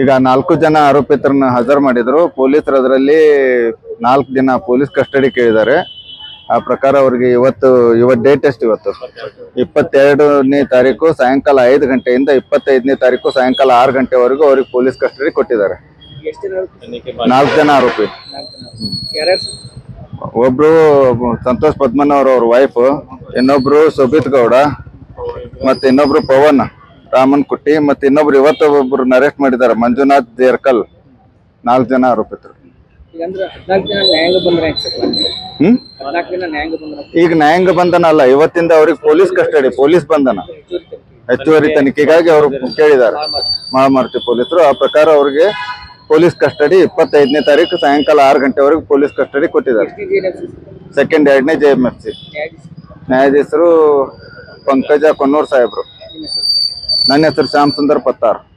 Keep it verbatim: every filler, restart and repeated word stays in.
ಈಗ ನಾಲ್ಕು ಜನ ಆರೋಪಿತರನ್ನ ಹಾಜರು ಮಾಡಿದ್ರು ಪೊಲೀಸರು ಅದರಲ್ಲಿ ನಾಲ್ಕು ಜನ ಪೊಲೀಸ್ ಕಸ್ಟಡಿ ಕೇಳಿದ್ದಾರೆ ಆ ಪ್ರಕಾರ ಅವರಿಗೆ ಇವತ್ತು ಇವತ್ತು ಡೇಟ್ ಟೆಸ್ಟ್ ಇವತ್ತು ಇಪ್ಪತ್ತೆರಡನೇ ತಾರೀಕು ಸಾಯಂಕಾಲ ಐದು ಗಂಟೆಯಿಂದ ಇಪ್ಪತ್ತೈದನೇ ತಾರೀಕು ಸಾಯಂಕಾಲ ಆರು ಗಂಟೆವರೆಗೂ ಅವರಿಗೆ ಪೊಲೀಸ್ ಕಸ್ಟಡಿ ಕೊಟ್ಟಿದ್ದಾರೆ ನಾಲ್ಕು ಜನ ಆರೋಪಿ ಒಬ್ರು ಸಂತೋಷ್ ಪದ್ಮನವರ ಅವರ ವೈಫ್ ಇನ್ನೊಬ್ರು ಸುಬಿತ್ ಗೌಡ ಮತ್ತೆ ಇನ್ನೊಬ್ರು ಪವನ್ ರಾಮನ್ ಕುಟ್ಟಿ ಮತ್ತೆ ಇನ್ನೊಬ್ರು ಇವತ್ತು ಒಬ್ರು ಅರೆಸ್ಟ್ ಮಾಡಿದ್ದಾರೆ ಮಂಜುನಾಥ್ ದೇರ್ಕಲ್ ನಾಲ್ಕು ಜನ ಆರೋಪಿತರು ಈಗ ನ್ಯಾಯಾಂಗ ಬಂಧನ ಅಲ್ಲ ಇವತ್ತಿಂದ ಅವ್ರಿಗೆ ಪೊಲೀಸ್ ಕಸ್ಟಡಿ ಪೊಲೀಸ್ ಬಂಧನ ಹೆಚ್ಚುವರಿ ತನಿಖೆಗಾಗಿ ಅವರು ಕೇಳಿದ್ದಾರೆ ಮಹಾಮಾರ್ತಿ ಪೊಲೀಸರು ಆ ಪ್ರಕಾರ ಅವ್ರಿಗೆ ಪೊಲೀಸ್ ಕಸ್ಟಡಿ ಇಪ್ಪತ್ತೈದನೇ ತಾರೀಕು ಸಾಯಂಕಾಲ ಆರು ಗಂಟೆವರೆಗೂ ಪೊಲೀಸ್ ಕಸ್ಟಡಿ ಕೊಟ್ಟಿದ್ದಾರೆ ಸೆಕೆಂಡ್ ಎರಡನೇ ಜೆ ಎಂ ಎಫ್ ಸಿ ನ್ಯಾಯಾಧೀಶರು पंकज कन्नूर साहेबरू ನನ್ನ ಹೆಸರು श्याम सुंदर पत्तार।